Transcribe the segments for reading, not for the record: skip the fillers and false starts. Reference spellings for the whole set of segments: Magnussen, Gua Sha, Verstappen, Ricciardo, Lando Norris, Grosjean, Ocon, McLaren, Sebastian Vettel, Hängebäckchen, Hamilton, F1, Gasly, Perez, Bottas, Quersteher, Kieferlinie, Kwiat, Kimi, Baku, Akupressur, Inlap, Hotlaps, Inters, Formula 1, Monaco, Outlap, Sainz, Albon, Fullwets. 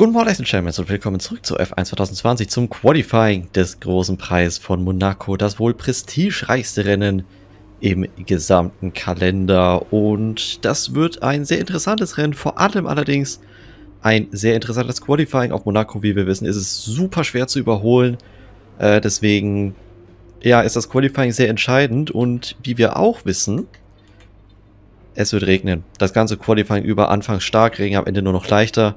Guten Morgen, Ladies and Gentlemen, und willkommen zurück zu F1 2020 zum Qualifying des großen Preises von Monaco, das wohl prestigereichste Rennen im gesamten Kalender, und das wird ein sehr interessantes Rennen, vor allem allerdings ein sehr interessantes Qualifying auf Monaco. Wie wir wissen, ist es super schwer zu überholen, deswegen ja, ist das Qualifying sehr entscheidend, und wie wir auch wissen, es wird regnen. Das ganze Qualifying über, anfangs stark, Regen, am Ende nur noch leichter.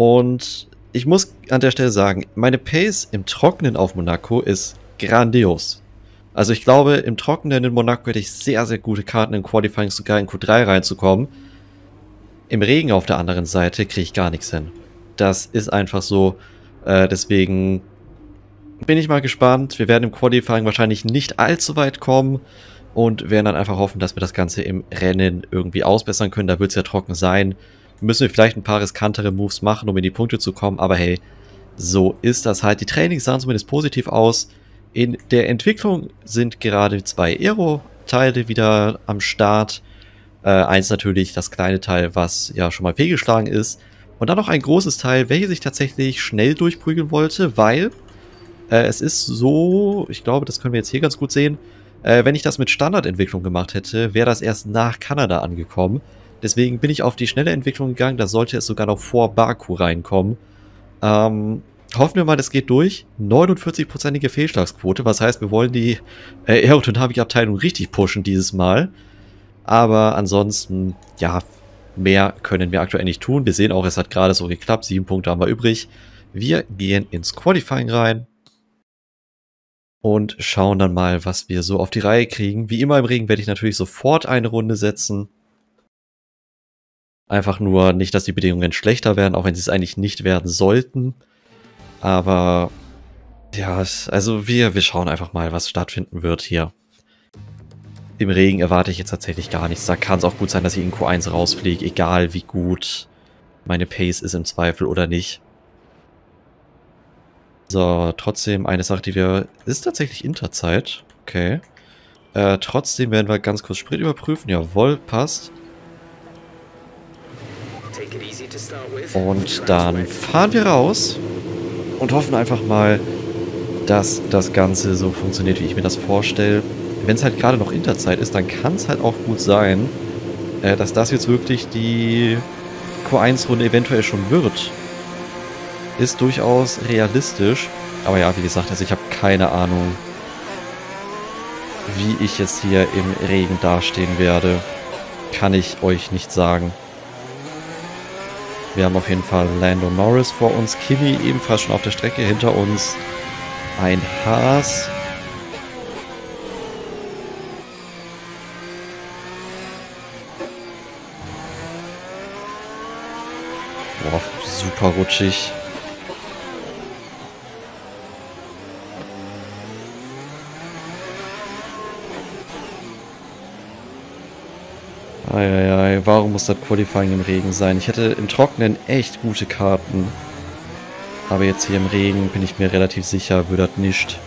Und ich muss an der Stelle sagen, meine Pace im Trockenen auf Monaco ist grandios. Also ich glaube, im Trockenen in Monaco hätte ich sehr, sehr gute Karten im Qualifying, sogar in Q3 reinzukommen. Im Regen auf der anderen Seite kriege ich gar nichts hin. Das ist einfach so. Deswegen bin ich mal gespannt. Wir werden im Qualifying wahrscheinlich nicht allzu weit kommen und werden dann einfach hoffen, dass wir das Ganze im Rennen irgendwie ausbessern können. Da wird es ja trocken sein. Müssen wir vielleicht ein paar riskantere Moves machen, um in die Punkte zu kommen, aber hey, so ist das halt. Die Trainings sahen zumindest positiv aus. In der Entwicklung sind gerade zwei Aero-Teile wieder am Start. Eins natürlich, das kleine Teil, was ja schon mal fehlgeschlagen ist. Und dann noch ein großes Teil, welches ich tatsächlich schnell durchprügeln wollte, weil es ist so, ich glaube, das können wir jetzt hier ganz gut sehen, wenn ich das mit Standardentwicklung gemacht hätte, wäre das erst nach Kanada angekommen. Deswegen bin ich auf die schnelle Entwicklung gegangen. Da sollte es sogar noch vor Baku reinkommen. Hoffen wir mal, das geht durch. 49%ige Fehlschlagsquote. Was heißt, wir wollen die Aerodynamikabteilung richtig pushen dieses Mal. Aber ansonsten, ja, mehr können wir aktuell nicht tun. Wir sehen auch, es hat gerade so geklappt. 7 Punkte haben wir übrig. Wir gehen ins Qualifying rein und schauen dann mal, was wir so auf die Reihe kriegen. Wie immer im Regen werde ich natürlich sofort eine Runde setzen. Einfach nur nicht, dass die Bedingungen schlechter werden, auch wenn sie es eigentlich nicht werden sollten. Aber ja, also wir schauen einfach mal, was stattfinden wird hier. Im Regen erwarte ich jetzt tatsächlich gar nichts. Da kann es auch gut sein, dass ich in Q1 rausfliege, egal wie gut meine Pace ist im Zweifel oder nicht. So, trotzdem eine Sache, die wir... Ist tatsächlich Interzeit. Okay. Trotzdem werden wir ganz kurz Sprint überprüfen. Jawohl, passt. Und dann fahren wir raus und hoffen einfach mal, dass das Ganze so funktioniert, wie ich mir das vorstelle. Wenn es halt gerade noch Interzeit ist, dann kann es halt auch gut sein, dass das jetzt wirklich die Q1-Runde eventuell schon wird. Ist durchaus realistisch. Aber ja, wie gesagt, also ich habe keine Ahnung, wie ich jetzt hier im Regen dastehen werde. Kann ich euch nicht sagen. Wir haben auf jeden Fall Lando Norris vor uns, Kimi ebenfalls schon auf der Strecke, hinter uns ein Haas. Boah, super rutschig. Eieiei, warum muss das Qualifying im Regen sein? Ich hätte im Trockenen echt gute Karten. Aber jetzt hier im Regen bin ich mir relativ sicher, würde das nicht.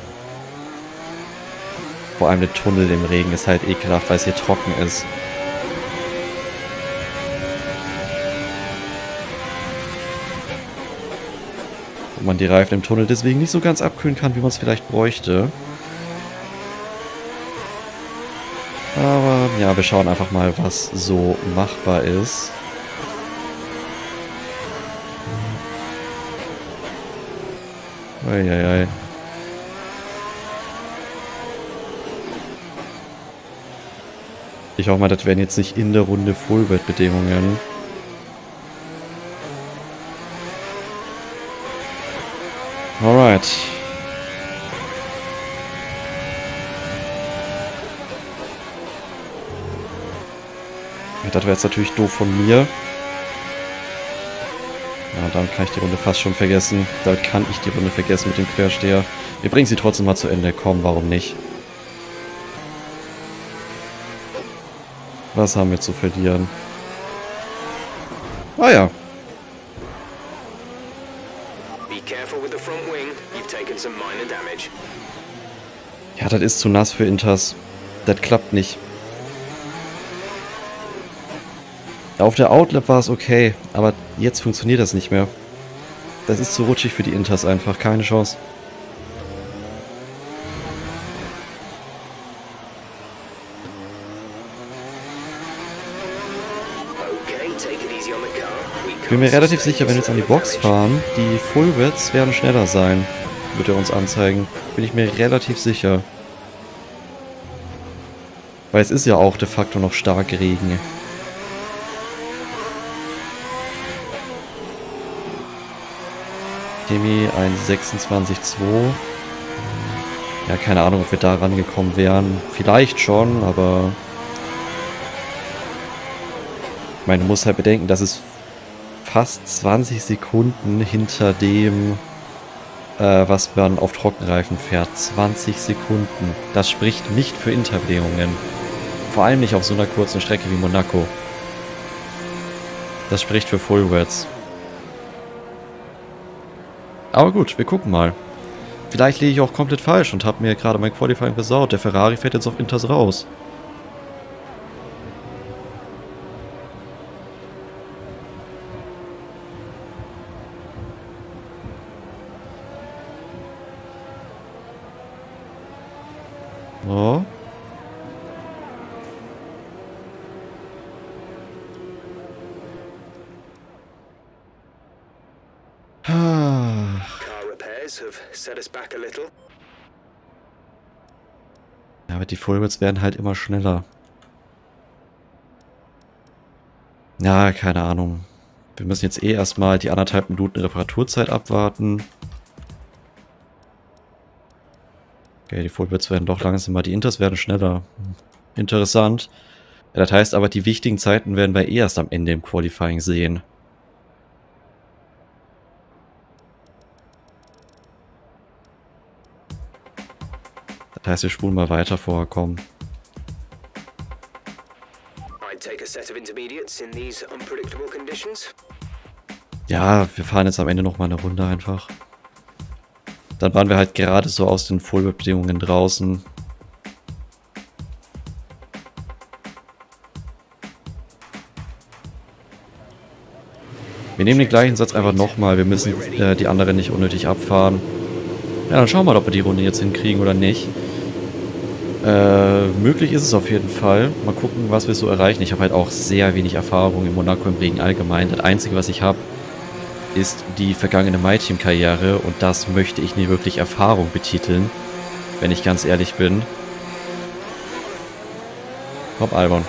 Vor allem der Tunnel im Regen ist halt ekelhaft, weil es hier trocken ist. Und man die Reifen im Tunnel deswegen nicht so ganz abkühlen kann, wie man es vielleicht bräuchte. Aber ja, wir schauen einfach mal, was so machbar ist. Eieiei. Ich hoffe mal, das werden jetzt nicht in der Runde Full-Wet-Bedingungen. Alright. Das wäre jetzt natürlich doof von mir. Ja, dann kann ich die Runde fast schon vergessen. Damit kann ich die Runde vergessen mit dem Quersteher. Wir bringen sie trotzdem mal zu Ende. Komm, warum nicht? Was haben wir zu verlieren? Ah ja. Ja, das ist zu nass für Inters. Das klappt nicht. Auf der Outlap war es okay, aber jetzt funktioniert das nicht mehr. Das ist zu rutschig für die Inters einfach. Keine Chance. Ich bin mir relativ sicher, wenn wir jetzt an die Box fahren, die Fullwits werden schneller sein, wird er uns anzeigen. Bin ich mir relativ sicher. Weil es ist ja auch de facto noch stark Regen. Demi 1,26,2. Ja, keine Ahnung, ob wir da rangekommen wären. Vielleicht schon, aber... Ich meine, du musst halt bedenken, dass es fast 20 Sekunden hinter dem, was man auf Trockenreifen fährt. 20 Sekunden. Das spricht nicht für Interbedingungen. Vor allem nicht auf so einer kurzen Strecke wie Monaco. Das spricht für Fullwets. Aber gut, wir gucken mal. Vielleicht liege ich auch komplett falsch und habe mir gerade mein Qualifying versaut. Der Ferrari fährt jetzt auf Inters raus. So. Ja, aber die Fullwits werden halt immer schneller. Ja, keine Ahnung. Wir müssen jetzt eh erstmal die 1,5 Minuten Reparaturzeit abwarten. Okay, die Fullwits werden doch langsamer, die Inters werden schneller. Interessant. Ja, das heißt aber, die wichtigen Zeiten werden wir eh erst am Ende im Qualifying sehen. Das heißt, wir spulen mal weiter vor, komm. Ja, wir fahren jetzt am Ende nochmal eine Runde einfach. Dann waren wir halt gerade so aus den Full-Bedingungen draußen. Wir nehmen den gleichen Satz einfach nochmal. Wir müssen die anderen nicht unnötig abfahren. Ja, dann schauen wir mal, ob wir die Runde jetzt hinkriegen oder nicht. Möglich ist es auf jeden Fall. Mal gucken, was wir so erreichen. Ich habe halt auch sehr wenig Erfahrung in Monaco im Regen allgemein. Das Einzige, was ich habe, ist die vergangene MyTeam-Karriere und das möchte ich nie wirklich Erfahrung betiteln, wenn ich ganz ehrlich bin. Hopp, Albon.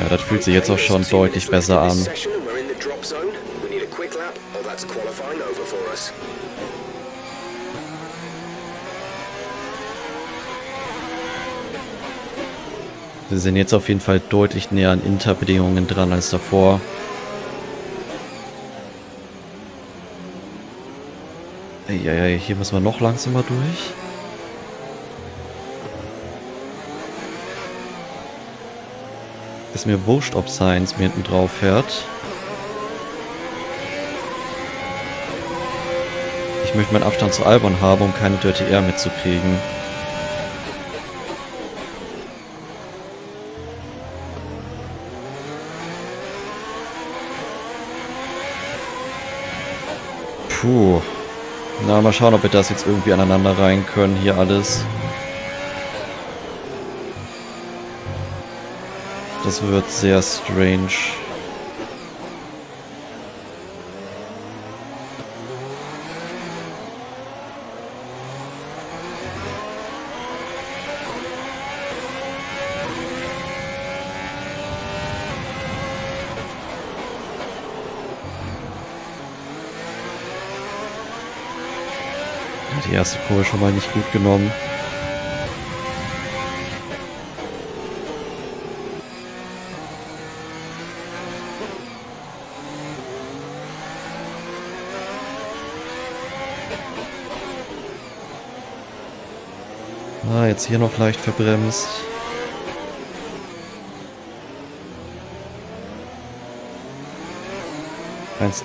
Ja, das fühlt sich jetzt auch schon deutlich besser an. Wir sind jetzt auf jeden Fall deutlich näher an Interbedingungen dran als davor. Eieiei, hier müssen wir noch langsamer durch. Ist mir wurscht, ob Sainz mir hinten drauf fährt. Ich möchte meinen Abstand zu Albon haben, um keine Dirty Air mitzukriegen. Puh. Na, mal schauen, ob wir das jetzt irgendwie aneinander reihen können, hier alles. Das wird sehr strange. Die erste Kurve schon mal nicht gut genommen. Ah, jetzt hier noch leicht verbremst.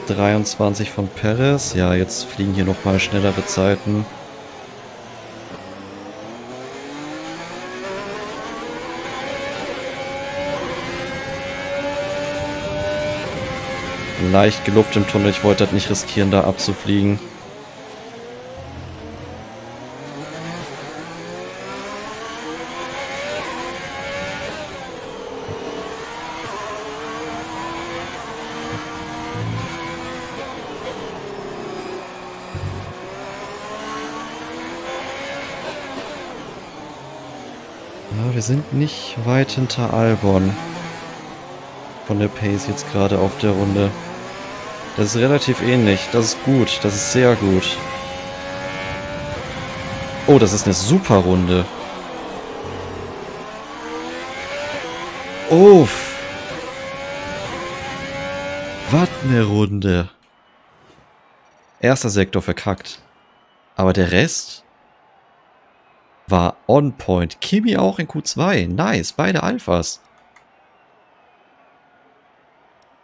,23 von Perez. Ja, jetzt fliegen hier nochmal schnellere Zeiten. leicht geluft im Tunnel. Ich wollte das nicht riskieren, da abzufliegen. Ja, wir sind nicht weit hinter Albon von der Pace jetzt gerade auf der Runde. Das ist relativ ähnlich. Das ist gut. Das ist sehr gut. Oh, das ist eine super Runde. Oh. Was eine Runde. Erster Sektor verkackt. Aber der Rest war on point. Kimi auch in Q2. Nice. Beide Alphas.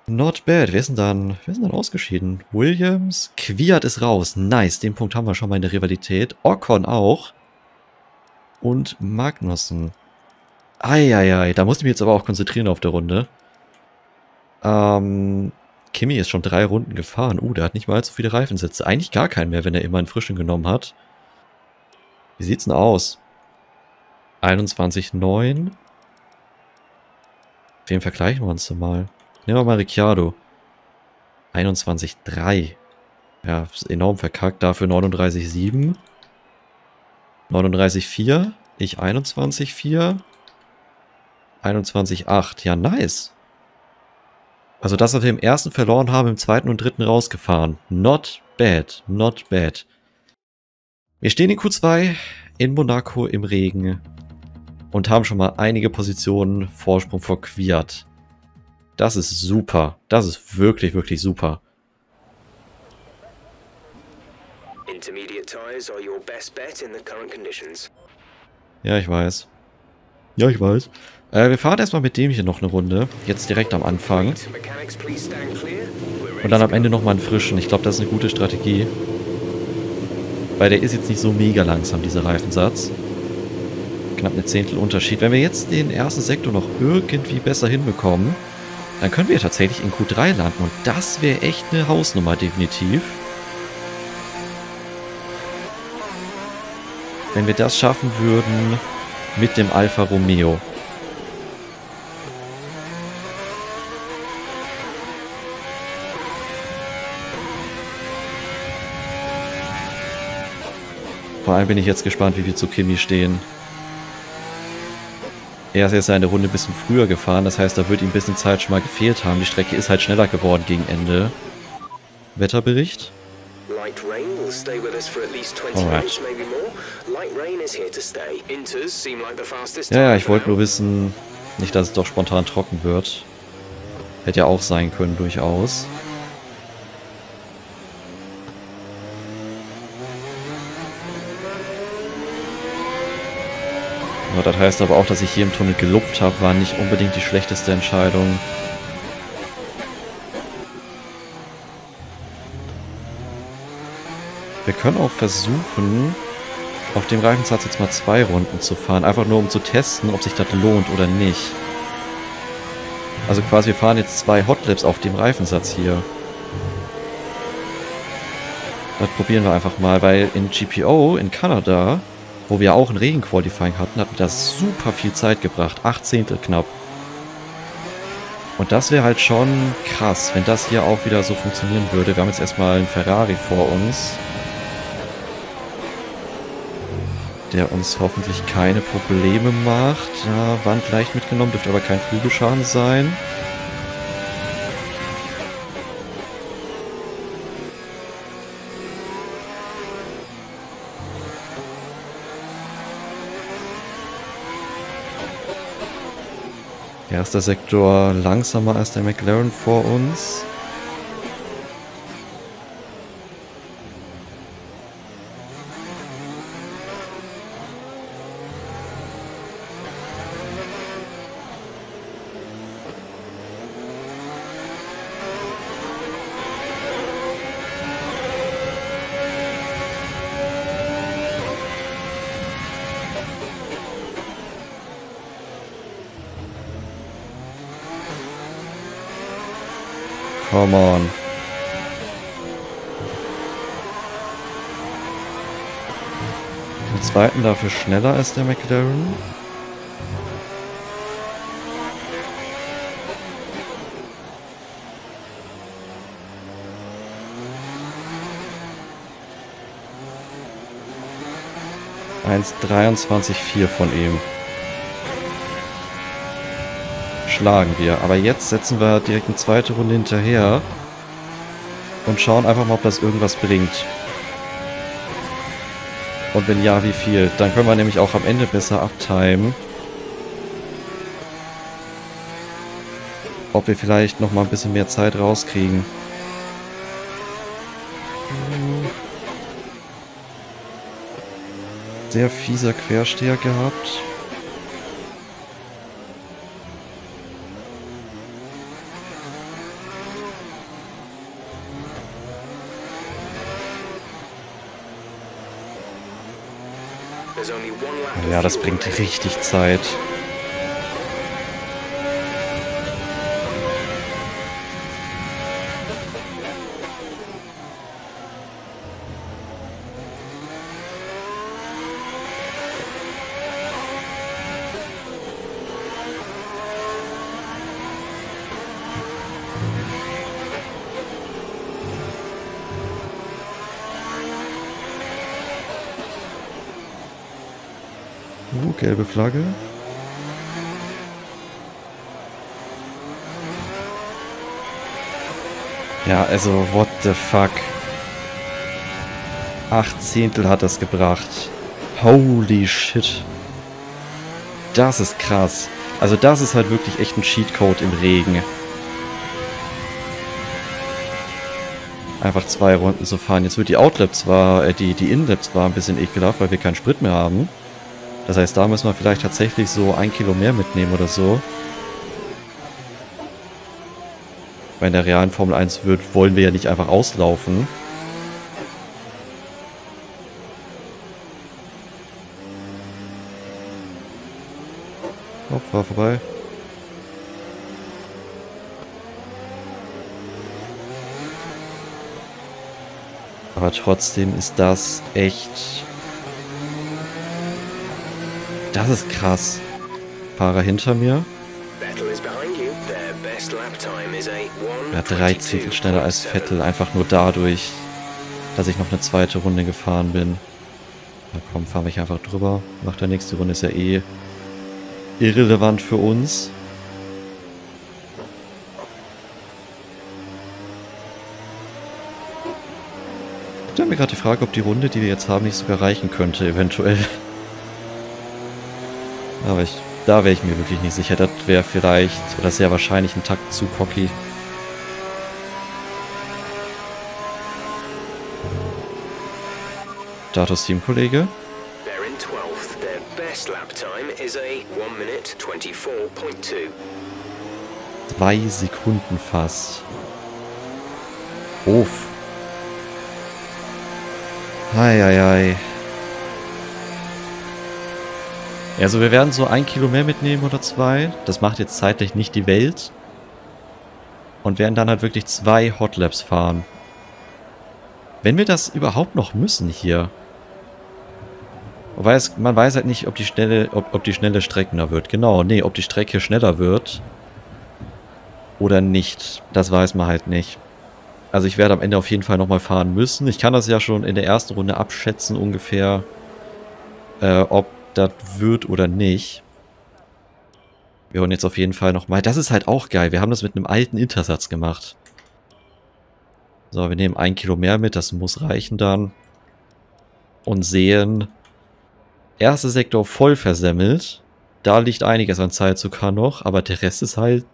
Not bad. Wer ist denn dann ausgeschieden? Williams. Kwiat ist raus. Nice. Den Punkt haben wir schon mal in der Rivalität. Ocon auch. Und Magnussen. Eieiei. Da musste ich mich jetzt aber auch konzentrieren auf der Runde. Kimi ist schon 3 Runden gefahren. Der hat nicht mal so viele Reifensitze. Eigentlich gar keinen mehr, wenn er immer einen frischen genommen hat. Wie sieht's denn aus? 21,9. Wem vergleichen wir uns denn mal? Nehmen wir mal Ricciardo. 21,3. Ja, ist enorm verkackt. Dafür 39,7. 39,4. Ich 21,4. 21,8. Ja, nice. Also das, was wir im ersten verloren haben, im zweiten und dritten rausgefahren. Not bad. Not bad. Wir stehen in Q2 in Monaco im Regen und haben schon mal einige Positionen Vorsprung vor Kwiat. Das ist super. Das ist wirklich, wirklich super. Ja, ich weiß. Ja, ich weiß. Wir fahren erstmal mit dem hier noch eine Runde. Jetzt direkt am Anfang. Und dann am Ende nochmal einen frischen. Ich glaube, das ist eine gute Strategie. Weil der ist jetzt nicht so mega langsam, dieser Reifensatz. Knapp eine 1/10 Unterschied. Wenn wir jetzt den ersten Sektor noch irgendwie besser hinbekommen, dann können wir tatsächlich in Q3 landen. Und das wäre echt eine Hausnummer, definitiv. Wenn wir das schaffen würden mit dem Alfa Romeo. Vor allem bin ich jetzt gespannt, wie wir zu Kimi stehen. Er ist jetzt seine Runde ein bisschen früher gefahren, das heißt, da wird ihm ein bisschen Zeit schon mal gefehlt haben. Die Strecke ist halt schneller geworden gegen Ende. Wetterbericht. Alright. Ja, ich wollte nur wissen, nicht, dass es doch spontan trocken wird. Hätte ja auch sein können, durchaus. Das heißt aber auch, dass ich hier im Tunnel gelupft habe, war nicht unbedingt die schlechteste Entscheidung. Wir können auch versuchen, auf dem Reifensatz jetzt mal 2 Runden zu fahren, einfach nur um zu testen, ob sich das lohnt oder nicht. Also quasi, wir fahren jetzt 2 Hotlaps auf dem Reifensatz hier. Das probieren wir einfach mal, weil in GPO in Kanada, wo wir auch ein Regenqualifying hatten, hat mir das super viel Zeit gebracht. 1/8 knapp. Und das wäre halt schon krass, wenn das hier auch wieder so funktionieren würde. Wir haben jetzt erstmal einen Ferrari vor uns, der uns hoffentlich keine Probleme macht. Ja, Wand leicht mitgenommen, dürfte aber kein Flügelschaden sein. Erster Sektor langsamer als der McLaren vor uns. Come on. Im zweiten dafür schneller als der McLaren. ,23,4 von ihm. Schlagen wir. Aber jetzt setzen wir direkt eine zweite Runde hinterher und schauen einfach mal, ob das irgendwas bringt. Und wenn ja, wie viel? Dann können wir nämlich auch am Ende besser abtimen. Ob wir vielleicht noch mal ein bisschen mehr Zeit rauskriegen. Sehr fieser Quersteher gehabt. Ja, das bringt richtig Zeit. Gelbe Flagge. Ja, also, what the fuck. 8 Zehntel hat das gebracht. Holy shit. Das ist krass. Also das ist halt wirklich echt ein Cheatcode im Regen. Einfach 2 Runden zu fahren. Jetzt wird die Outlap zwar, die Inlap zwar ein bisschen ekelhaft, weil wir keinen Sprit mehr haben. Das heißt, da müssen wir vielleicht tatsächlich so 1 Kilo mehr mitnehmen oder so. Weil in der realen Formel 1 wollen wir ja nicht einfach auslaufen. Hopp, war vorbei. Aber trotzdem ist das echt... Das ist krass. Fahrer hinter mir. Ja, 3 Zehntel schneller als Vettel. Einfach nur dadurch, dass ich noch eine zweite Runde gefahren bin. Na komm, fahre mich einfach drüber. Nach der nächsten Runde ist ja eh irrelevant für uns. Ich habe mir gerade die Frage, ob die Runde, die wir jetzt haben, nicht sogar reichen könnte, eventuell. Aber da wäre ich mir wirklich nicht sicher. Das wäre vielleicht, oder sehr wahrscheinlich ein Takt zu cocky. Status Teamkollege. Zwei Sekunden fast. Hof. Eieiei. Also wir werden so 1 Kilo mehr mitnehmen oder 2. Das macht jetzt zeitlich nicht die Welt. Und werden dann halt wirklich 2 Hotlaps fahren. Wenn wir das überhaupt noch müssen hier. Man weiß halt nicht, ob die schnelle Strecke da wird. Genau, nee, ob die Strecke schneller wird. Oder nicht. Das weiß man halt nicht. Also ich werde am Ende auf jeden Fall nochmal fahren müssen. Ich kann das ja schon in der ersten Runde abschätzen ungefähr. Ob das wird oder nicht. Wir hören jetzt auf jeden Fall nochmal. Das ist halt auch geil. Wir haben das mit einem alten Intersatz gemacht. So, wir nehmen 1 Kilo mehr mit. Das muss reichen dann. Und sehen. Erster Sektor voll versemmelt. Da liegt einiges an Zeit sogar noch. Aber der Rest ist halt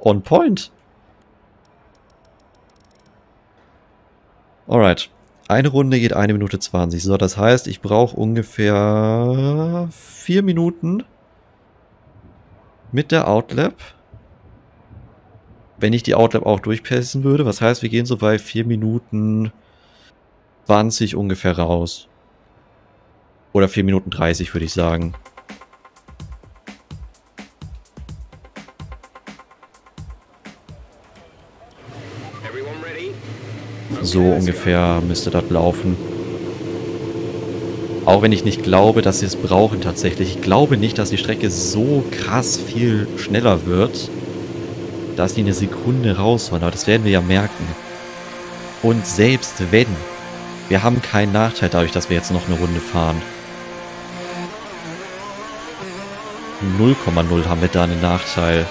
on point. Alright. Eine Runde geht 1 Minute 20. So, das heißt, ich brauche ungefähr 4 Minuten mit der Outlap. Wenn ich die Outlap auch durchpassen würde. Was heißt, wir gehen so bei 4 Minuten 20 ungefähr raus. Oder 4 Minuten 30 würde ich sagen. So ungefähr müsste das laufen. Auch wenn ich nicht glaube, dass sie es brauchen tatsächlich. Ich glaube nicht, dass die Strecke so krass viel schneller wird, dass die eine Sekunde rausholen. Aber das werden wir ja merken. Und selbst wenn, wir haben keinen Nachteil dadurch, dass wir jetzt noch eine Runde fahren. 0,0 haben wir da einen Nachteil.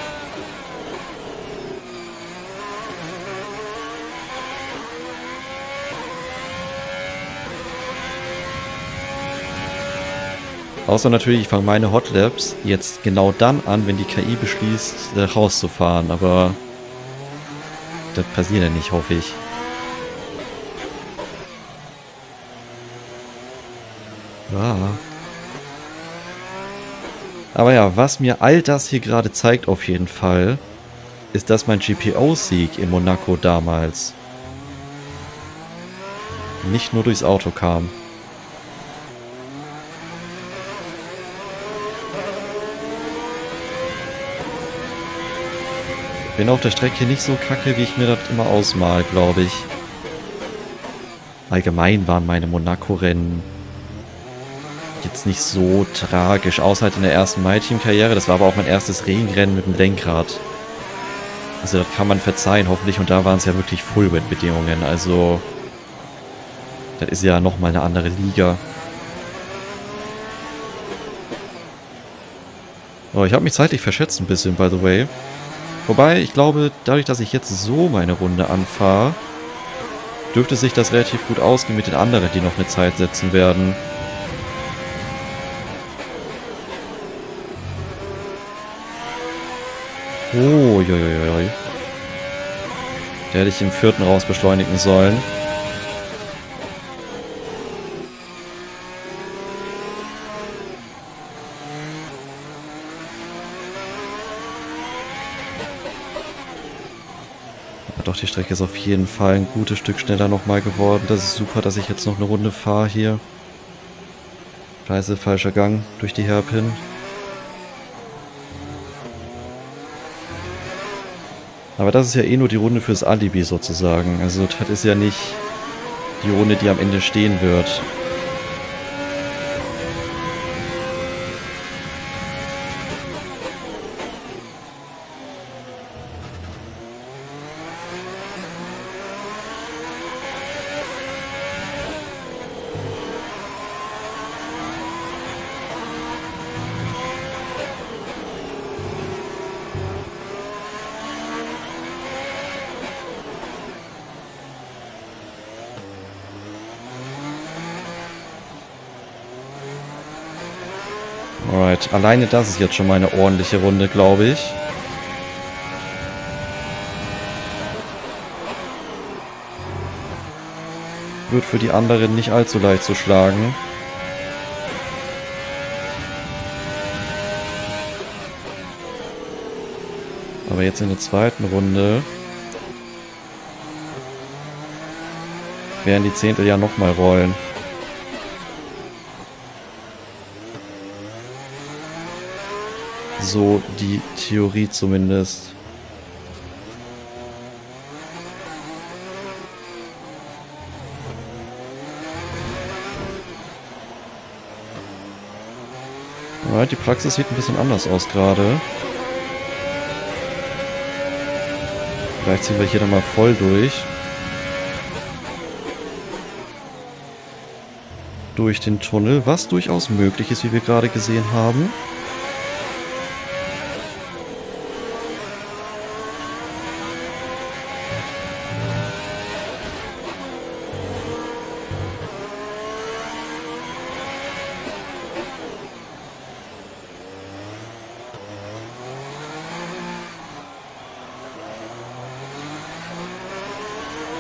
Außer natürlich, ich fange meine Hot Laps jetzt genau dann an, wenn die KI beschließt, rauszufahren. Aber das passiert ja nicht, hoffe ich. Ah. Aber ja, was mir all das hier gerade zeigt auf jeden Fall, ist, dass mein GPO-Sieg in Monaco damals nicht nur durchs Auto kam. Bin auf der Strecke nicht so kacke, wie ich mir das immer ausmal, glaube ich. Allgemein waren meine Monaco-Rennen jetzt nicht so tragisch, außer halt in der ersten My-Team-Karriere. Das war aber auch mein erstes Regenrennen mit dem Lenkrad. Also das kann man verzeihen, hoffentlich. Und da waren es ja wirklich Full-Wet-Bedingungen. Also das ist ja nochmal eine andere Liga. Oh, ich habe mich zeitlich verschätzt ein bisschen, by the way. Wobei, ich glaube, dadurch, dass ich jetzt so meine Runde anfahre, dürfte sich das relativ gut ausgehen mit den anderen, die noch eine Zeit setzen werden. Oh, jojojoj. Der hätte ich im vierten raus beschleunigen sollen. Doch, die Strecke ist auf jeden Fall ein gutes Stück schneller nochmal geworden. Das ist super, dass ich jetzt noch eine Runde fahre hier. Scheiße, falscher Gang durch die Hairpin. Aber das ist ja eh nur die Runde fürs Alibi sozusagen. Also das ist ja nicht die Runde, die am Ende stehen wird. Alright, alleine das ist jetzt schon mal eine ordentliche Runde, glaube ich. Wird für die anderen nicht allzu leicht zu schlagen. Aber jetzt in der zweiten Runde werden die Zehntel ja nochmal rollen. So die Theorie zumindest. Alright, die Praxis sieht ein bisschen anders aus gerade. Vielleicht ziehen wir hier nochmal voll durch. Durch den Tunnel, was durchaus möglich ist, wie wir gerade gesehen haben.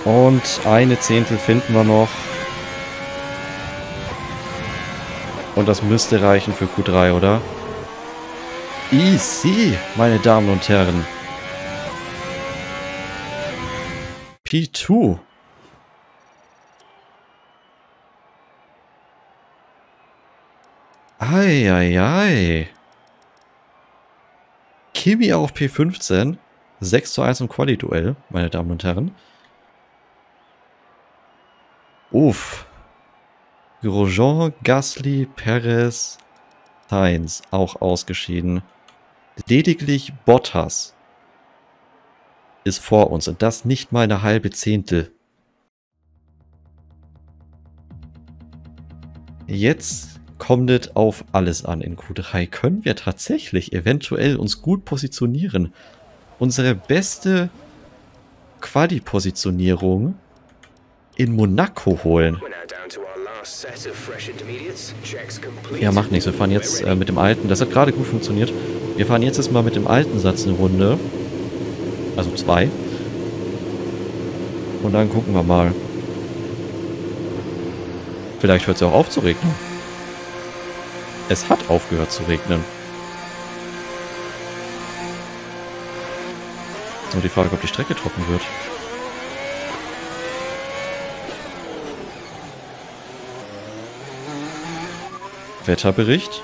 Und eine Zehntel finden wir noch. Und das müsste reichen für Q3, oder? Easy, meine Damen und Herren. P2. Ei, ei, ei. Kimi auf P15. 6:1 im Quali-Duell, meine Damen und Herren. Uff. Grosjean, Gasly, Perez, Sainz auch ausgeschieden. Lediglich Bottas ist vor uns und das nicht mal eine halbe Zehntel. Jetzt kommt es auf alles an. In Q3 können wir tatsächlich eventuell uns gut positionieren. Unsere beste Quali-Positionierung in Monaco holen. Ja, macht nichts. Wir fahren jetzt mit dem alten. Das hat gerade gut funktioniert. Wir fahren jetzt erstmal mit dem alten Satz eine Runde. Also 2. Und dann gucken wir mal. Vielleicht hört es auch auf zu regnen. Es hat aufgehört zu regnen. Nur die Frage, ob die Strecke trocken wird. Wetterbericht.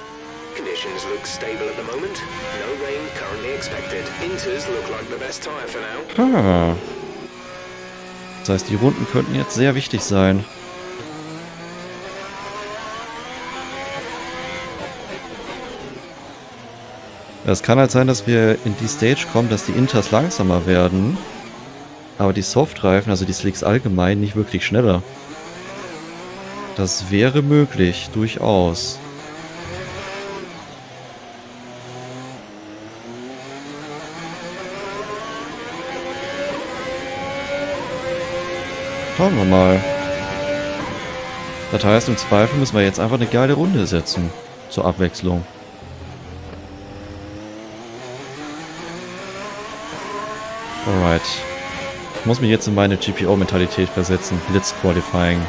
Ah. Das heißt, die Runden könnten jetzt sehr wichtig sein. Es kann halt sein, dass wir in die Stage kommen, dass die Inters langsamer werden, aber die Softreifen, also die Slicks allgemein, nicht wirklich schneller. Das wäre möglich, durchaus. Schauen wir mal. Das heißt, im Zweifel müssen wir jetzt einfach eine geile Runde setzen, zur Abwechslung. Alright. Ich muss mich jetzt in meine GPO-Mentalität versetzen. Blitz-Qualifying.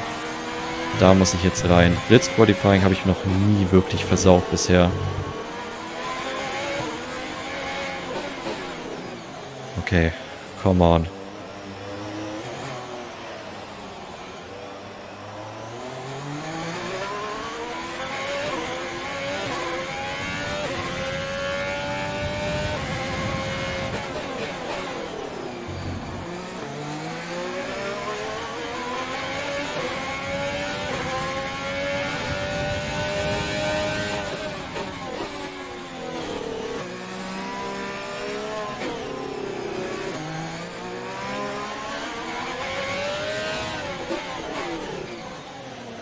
Da muss ich jetzt rein. Blitz-Qualifying habe ich noch nie wirklich versaut bisher. Okay. Come on.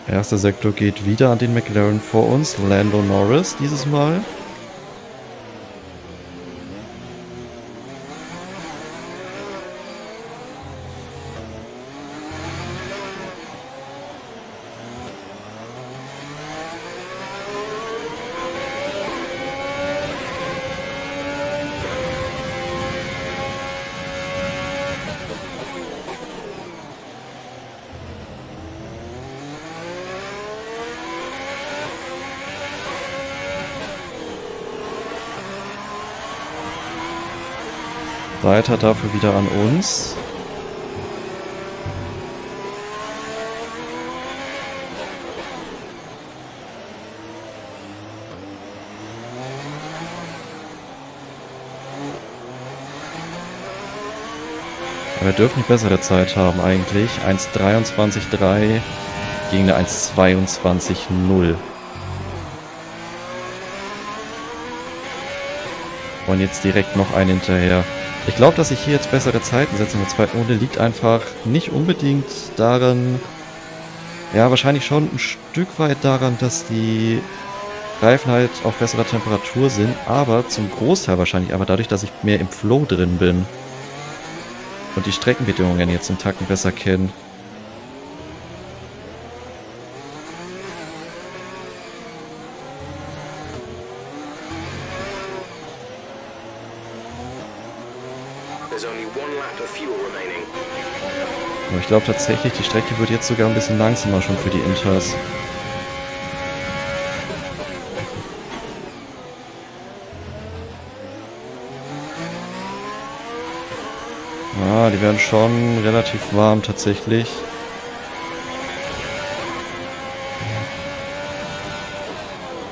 Erster Sektor geht wieder an den McLaren vor uns. Lando Norris dieses Mal. Weiter dafür wieder an uns. Aber wir dürfen nicht bessere Zeit haben eigentlich. 1:23,3 gegen eine 1:22,0. Und jetzt direkt noch einen hinterher. Ich glaube, dass ich hier jetzt bessere Zeiten setze in der zweiten Runde, liegt einfach nicht unbedingt daran, ja wahrscheinlich schon ein Stück weit daran, dass die Reifen halt auf besserer Temperatur sind, aber zum Großteil wahrscheinlich aber dadurch, dass ich mehr im Flow drin bin und die Streckenbedingungen jetzt im Tacken besser kenne. Aber ich glaube tatsächlich, die Strecke wird jetzt sogar ein bisschen langsamer schon für die Inters. Ah, die werden schon relativ warm tatsächlich.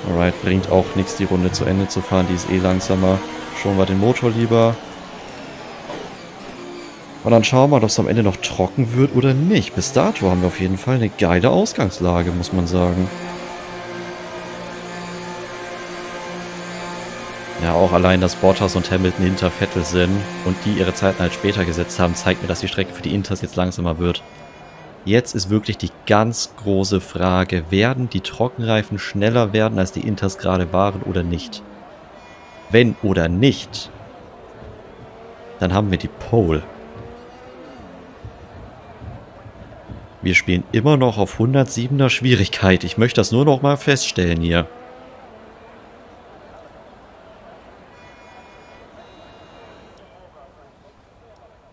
Alright, bringt auch nichts, die Runde zu Ende zu fahren, die ist eh langsamer. Schon mal den Motor lieber. Und dann schauen wir mal, ob es am Ende noch trocken wird oder nicht. Bis dato haben wir auf jeden Fall eine geile Ausgangslage, muss man sagen. Ja, auch allein, dass Bottas und Hamilton hinter Vettel sind und die ihre Zeiten halt später gesetzt haben, zeigt mir, dass die Strecke für die Inters jetzt langsamer wird. Jetzt ist wirklich die ganz große Frage, werden die Trockenreifen schneller werden, als die Inters gerade waren oder nicht? Wenn oder nicht, dann haben wir die Pole. Wir spielen immer noch auf 107er Schwierigkeit. Ich möchte das nur noch mal feststellen hier.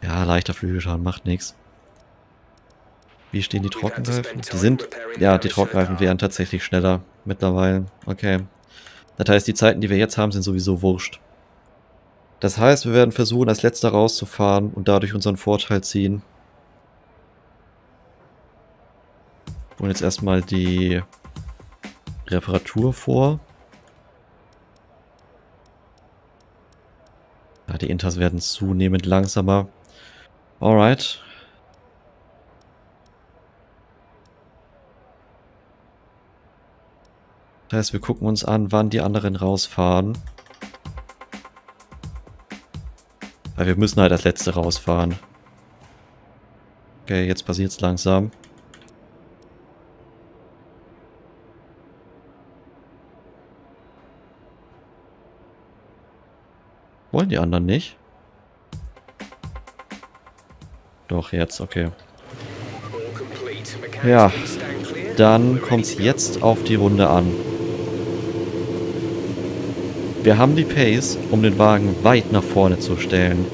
Ja, leichter Flügelschaden macht nichts. Wie stehen die Trockenreifen? Die sind, ja, die Trockenreifen wären tatsächlich schneller mittlerweile. Okay. Das heißt, die Zeiten, die wir jetzt haben, sind sowieso wurscht. Das heißt, wir werden versuchen, als letzter rauszufahren und dadurch unseren Vorteil ziehen. Wir holen jetzt erstmal die Reparatur vor. Ja, die Inters werden zunehmend langsamer. Alright. Das heißt, wir gucken uns an, wann die anderen rausfahren. Weil wir müssen halt als letzte rausfahren. Okay, jetzt passiert's langsam. Wollen die anderen nicht? Doch, jetzt, okay. Ja, dann kommt's jetzt auf die Runde an. Wir haben die Pace, um den Wagen weit nach vorne zu stellen.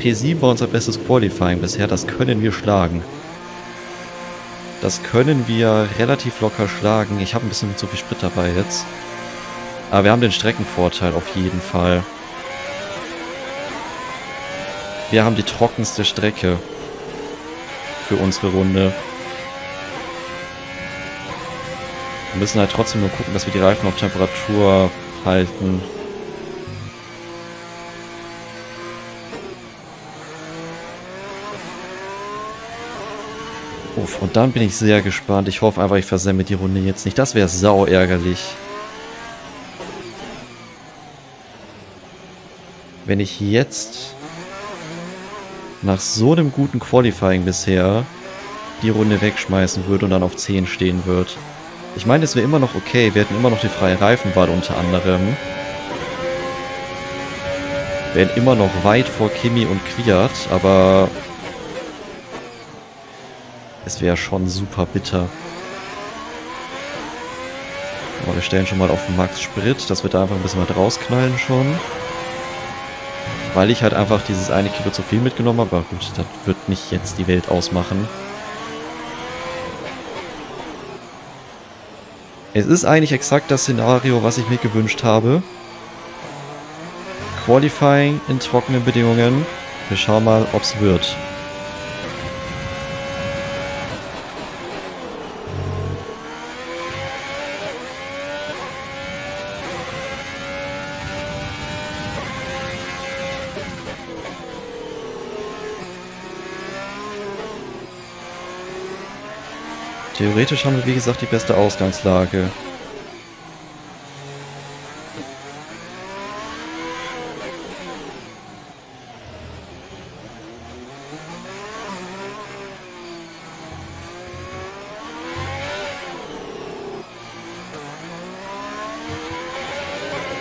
P7 war unser bestes Qualifying bisher, das können wir schlagen. Das können wir relativ locker schlagen. Ich habe ein bisschen zu viel Sprit dabei jetzt. Aber wir haben den Streckenvorteil auf jeden Fall. Wir haben die trockenste Strecke für unsere Runde. Wir müssen halt trotzdem nur gucken, dass wir die Reifen auf Temperatur halten. Uff, und dann bin ich sehr gespannt. Ich hoffe einfach, ich versemme die Runde jetzt nicht. Das wäre sau ärgerlich. Wenn ich jetzt nach so einem guten Qualifying bisher die Runde wegschmeißen würde und dann auf 10 stehen würde. Ich meine, es wäre immer noch okay. Wir hätten immer noch die freie Reifenwahl unter anderem. Wären immer noch weit vor Kimi und Kwiat, aber es wäre schon super bitter. Aber wir stellen schon mal auf Max Sprit, dass wir da einfach ein bisschen was rausknallen schon. Weil ich halt einfach dieses eine Kilo zu viel mitgenommen habe. Aber gut, das wird nicht jetzt die Welt ausmachen. Es ist eigentlich exakt das Szenario, was ich mir gewünscht habe. Qualifying in trockenen Bedingungen. Wir schauen mal, ob es wird. Theoretisch haben wir, wie gesagt, die beste Ausgangslage.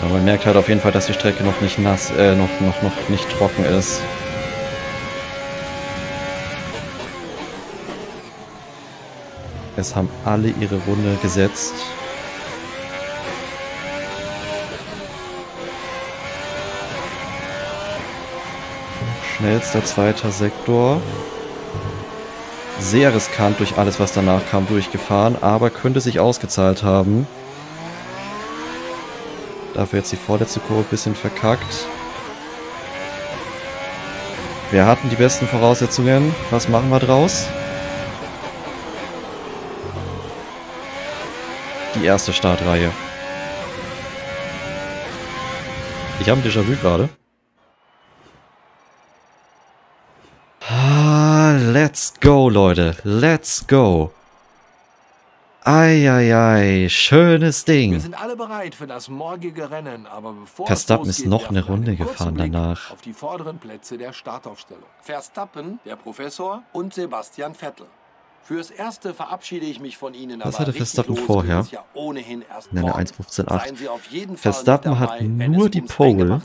Aber man merkt halt auf jeden Fall, dass die Strecke noch nicht nass, noch nicht trocken ist. Es haben alle ihre Runde gesetzt. Schnellster zweiter Sektor. Sehr riskant durch alles, was danach kam, durchgefahren, aber könnte sich ausgezahlt haben. Dafür jetzt die vorletzte Kurve ein bisschen verkackt. Wir hatten die besten Voraussetzungen. Was machen wir draus? Die erste Startreihe. Ich habe ein Déjà-vu gerade. Let's go, Leute. Let's go. Eieiei, schönes Ding. Wir sind alle bereit für das morgige Rennen, aber bevor Verstappen ist noch eine Runde gefahren danach. Auf die vorderen Plätze der Startaufstellung. Verstappen, der Professor und Sebastian Vettel. Fürs Erste verabschiede ich mich von Ihnen. Was hatte Verstappen vorher? Ja, ohnehin erst in einer 1:15.8. Verstappen hat nur die Pole,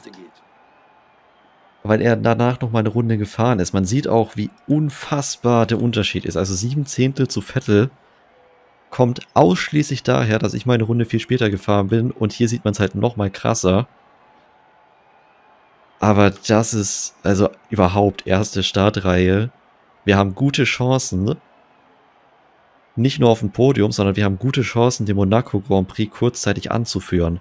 weil er danach noch mal eine Runde gefahren ist. Man sieht auch, wie unfassbar der Unterschied ist. Also 7 Zehntel zu Vettel kommt ausschließlich daher, dass ich meine Runde viel später gefahren bin. Und hier sieht man es halt noch mal krasser. Aber das ist also überhaupt erste Startreihe. Wir haben gute Chancen. Nicht nur auf dem Podium, sondern wir haben gute Chancen, den Monaco Grand Prix kurzzeitig anzuführen.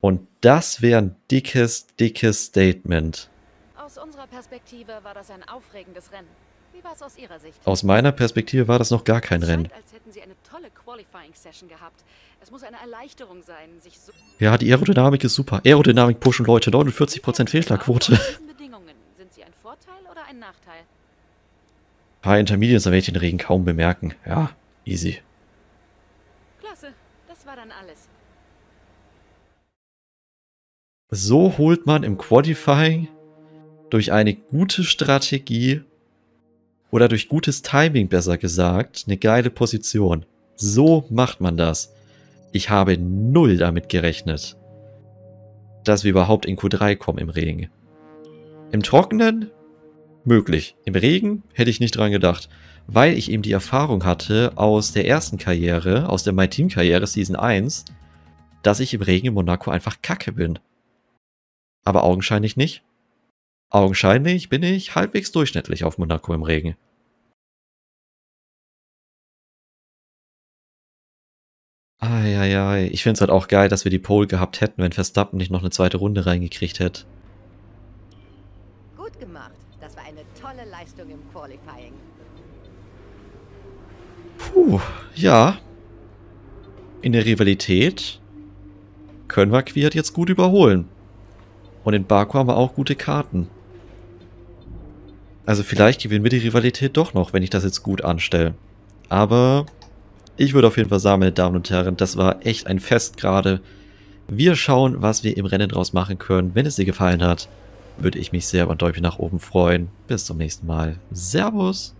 Und das wäre ein dickes, dickes Statement. Aus unserer Perspektive war das ein aufregendes Rennen. Wie war es aus Ihrer Sicht? Aus meiner Perspektive war das noch gar kein Rennen. Als hätten Sie eine tolle Qualifying-Session gehabt. Es muss eine Erleichterung sein, sich so... Ja, die Aerodynamik ist super. Aerodynamik pushen, Leute. 49% Fehlerquote. Bedingungen. Sind sie ein Vorteil oder ein Nachteil? Ein paar Intermediates, da werde ich den Regen kaum bemerken. Ja, easy. Klasse, das war dann alles. So holt man im Qualifying durch eine gute Strategie oder durch gutes Timing, besser gesagt, eine geile Position. So macht man das. Ich habe null damit gerechnet, dass wir überhaupt in Q3 kommen im Regen. Im Trockenen? Möglich. Im Regen hätte ich nicht dran gedacht, weil ich eben die Erfahrung hatte aus der ersten Karriere, aus der My Team Karriere Season 1, dass ich im Regen in Monaco einfach kacke bin. Aber augenscheinlich nicht. Augenscheinlich bin ich halbwegs durchschnittlich auf Monaco im Regen. Eieiei, ich finde es halt auch geil, dass wir die Pole gehabt hätten, wenn Verstappen nicht noch eine zweite Runde reingekriegt hätte. Gut gemacht. Das war eine tolle Leistung im Qualifying. Puh, ja. In der Rivalität können wir Kwiat jetzt gut überholen. Und in Baku haben wir auch gute Karten. Also vielleicht gewinnen wir die Rivalität doch noch, wenn ich das jetzt gut anstelle. Aber ich würde auf jeden Fall sagen, meine Damen und Herren, das war echt ein Fest gerade. Wir schauen, was wir im Rennen draus machen können. Wenn es dir gefallen hat, würde ich mich sehr über ein Däumchen nach oben freuen. Bis zum nächsten Mal. Servus!